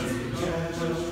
The chain.